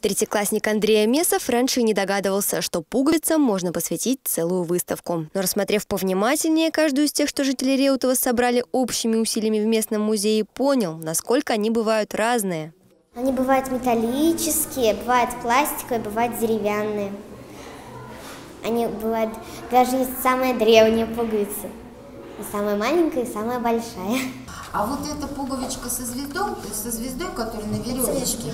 Третьеклассник Андрей Месов раньше не догадывался, что пуговицам можно посвятить целую выставку. Но рассмотрев повнимательнее каждую из тех, что жители Реутова собрали общими усилиями в местном музее, понял, насколько они бывают разные. Они бывают металлические, бывают пластиковые, бывают деревянные. Они бывают, даже есть самые древние пуговицы. И самая маленькая, и самая большая. А вот эта пуговичка со звездой, которая на веревочке.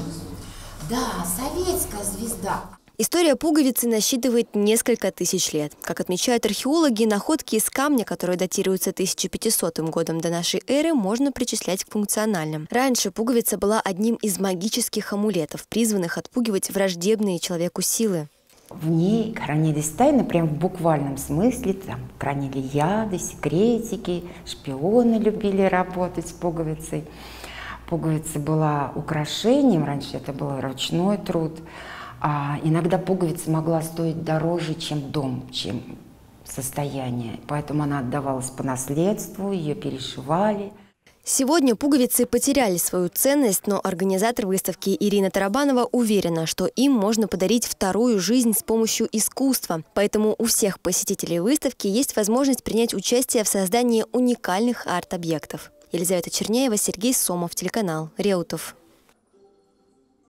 Да, советская звезда. История пуговицы насчитывает несколько тысяч лет. Как отмечают археологи, находки из камня, которые датируются 1500 годом до нашей эры, можно причислять к функциональным. Раньше пуговица была одним из магических амулетов, призванных отпугивать враждебные человеку силы. В ней хранились тайны, прям в буквальном смысле, там хранили яды, секретики, шпионы любили работать с пуговицей. Пуговица была украшением, раньше это был ручной труд. А иногда пуговица могла стоить дороже, чем дом, чем состояние. Поэтому она отдавалась по наследству, ее перешивали. Сегодня пуговицы потеряли свою ценность, но организатор выставки Ирина Тарабанова уверена, что им можно подарить вторую жизнь с помощью искусства. Поэтому у всех посетителей выставки есть возможность принять участие в создании уникальных арт-объектов. Елизавета Черняева, Сергей Сомов, телеканал Реутов.